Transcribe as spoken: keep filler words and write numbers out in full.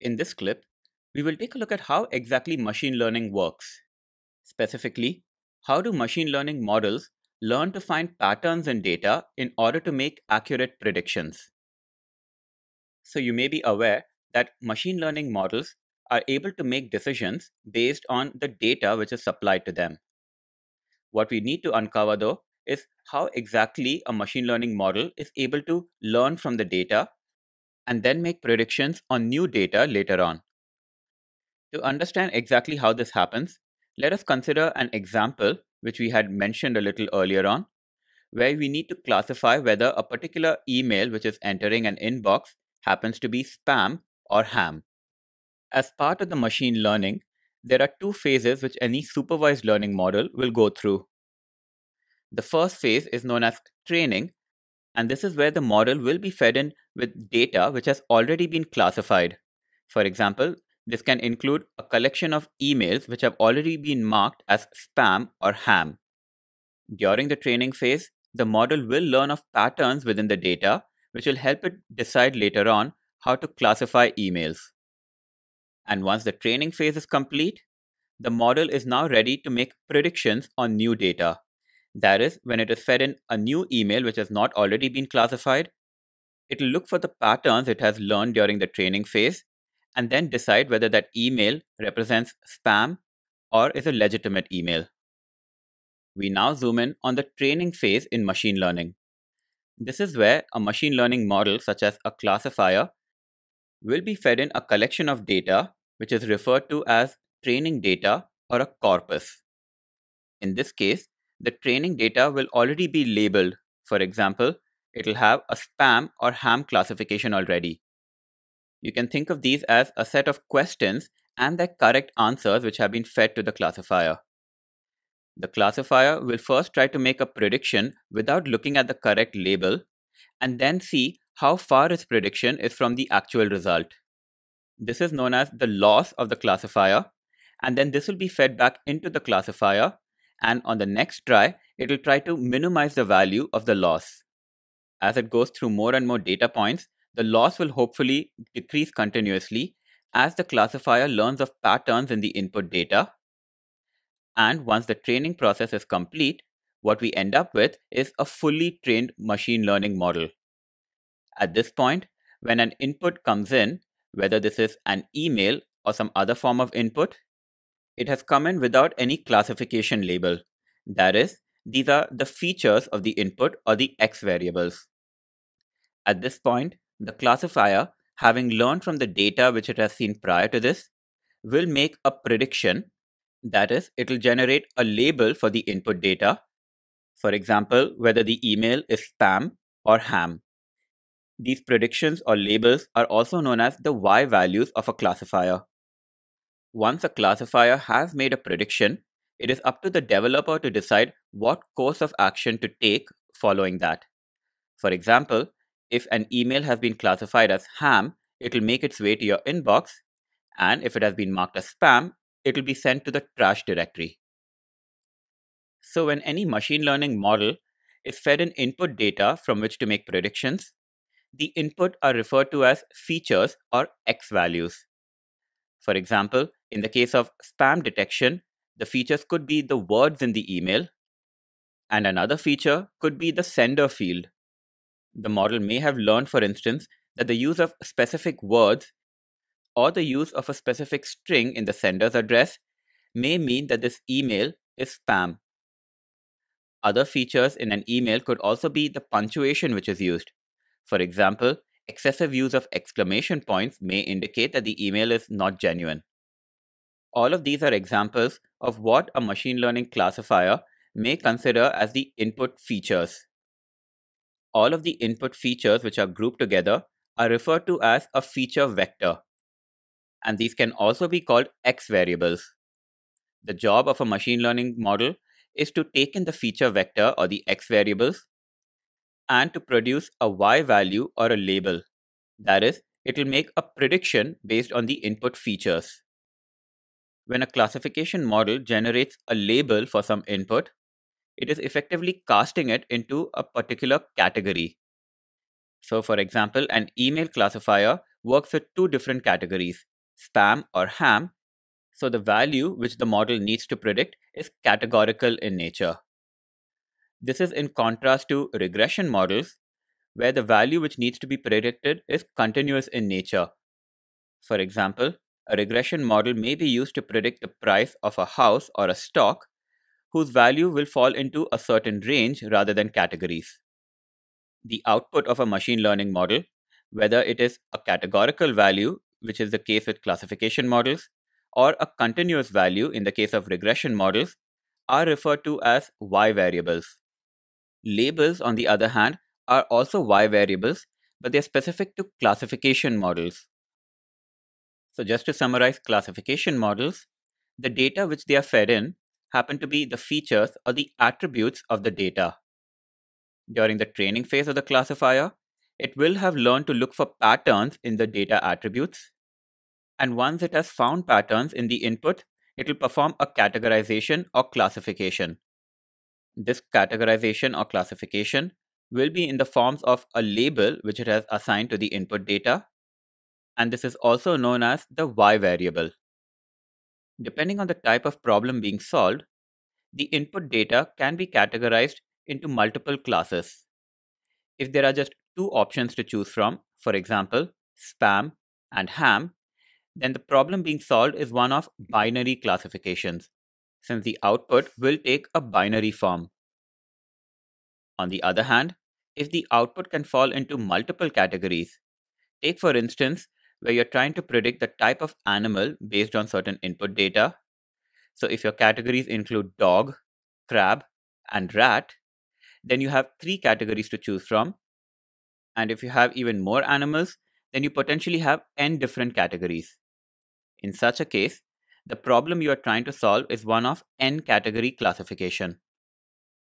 In this clip, we will take a look at how exactly machine learning works. Specifically, how do machine learning models learn to find patterns in data in order to make accurate predictions? So you may be aware that machine learning models are able to make decisions based on the data which is supplied to them. What we need to uncover, though, is how exactly a machine learning model is able to learn from the data and then make predictions on new data later on. To understand exactly how this happens, let us consider an example which we had mentioned a little earlier on, where we need to classify whether a particular email which is entering an inbox happens to be spam or ham. As part of the machine learning, there are two phases which any supervised learning model will go through. The first phase is known as training, and this is where the model will be fed in with data which has already been classified. For example, this can include a collection of emails which have already been marked as spam or ham. During the training phase, the model will learn of patterns within the data, which will help it decide later on how to classify emails. And once the training phase is complete, the model is now ready to make predictions on new data. That is, when it is fed in a new email which has not already been classified, it will look for the patterns it has learned during the training phase and then decide whether that email represents spam or is a legitimate email. We now zoom in on the training phase in machine learning. This is where a machine learning model, such as a classifier, will be fed in a collection of data which is referred to as training data or a corpus. In this case, the training data will already be labeled. For example, it will have a spam or ham classification already. You can think of these as a set of questions and their correct answers which have been fed to the classifier. The classifier will first try to make a prediction without looking at the correct label and then see how far its prediction is from the actual result. This is known as the loss of the classifier, and then this will be fed back into the classifier, and on the next try, it will try to minimize the value of the loss. As it goes through more and more data points, the loss will hopefully decrease continuously as the classifier learns of patterns in the input data. And once the training process is complete, what we end up with is a fully trained machine learning model. At this point, when an input comes in, whether this is an email or some other form of input, it has come in without any classification label. That is, these are the features of the input or the X variables. At this point, the classifier, having learned from the data which it has seen prior to this, will make a prediction. That is, it will generate a label for the input data. For example, whether the email is spam or ham. These predictions or labels are also known as the Y values of a classifier. Once a classifier has made a prediction, it is up to the developer to decide what course of action to take following that. For example, if an email has been classified as ham, it will make its way to your inbox, and if it has been marked as spam, it will be sent to the trash directory. So when any machine learning model is fed in input data from which to make predictions, the input are referred to as features or X values. For example, in the case of spam detection, the features could be the words in the email, and another feature could be the sender field. The model may have learned, for instance, that the use of specific words or the use of a specific string in the sender's address may mean that this email is spam. Other features in an email could also be the punctuation which is used. For example, excessive use of exclamation points may indicate that the email is not genuine. All of these are examples of what a machine learning classifier may consider as the input features. All of the input features which are grouped together are referred to as a feature vector, and these can also be called X variables. The job of a machine learning model is to take in the feature vector or the X variables and to produce a Y value or a label. That is, it will make a prediction based on the input features. When a classification model generates a label for some input, it is effectively casting it into a particular category. So for example, an email classifier works with two different categories, spam, or ham, so the value which the model needs to predict is categorical in nature. This is in contrast to regression models, where the value which needs to be predicted is continuous in nature. For example, a regression model may be used to predict the price of a house or a stock, whose value will fall into a certain range rather than categories. The output of a machine learning model, whether it is a categorical value, which is the case with classification models, or a continuous value in the case of regression models, are referred to as Y variables. Labels, on the other hand, are also Y variables, but they are specific to classification models. So just to summarize classification models, the data which they are fed in happen to be the features or the attributes of the data. During the training phase of the classifier, it will have learned to look for patterns in the data attributes. And once it has found patterns in the input, it will perform a categorization or classification. This categorization or classification will be in the forms of a label which it has assigned to the input data, and this is also known as the Y variable. Depending on the type of problem being solved, the input data can be categorized into multiple classes. If there are just two options to choose from, for example, spam and ham, then the problem being solved is one of binary classifications, since the output will take a binary form. On the other hand, if the output can fall into multiple categories, take for instance, where you're trying to predict the type of animal based on certain input data. So if your categories include dog, crab, and rat, then you have three categories to choose from. And if you have even more animals, then you potentially have n different categories. In such a case, the problem you are trying to solve is one of n category classification.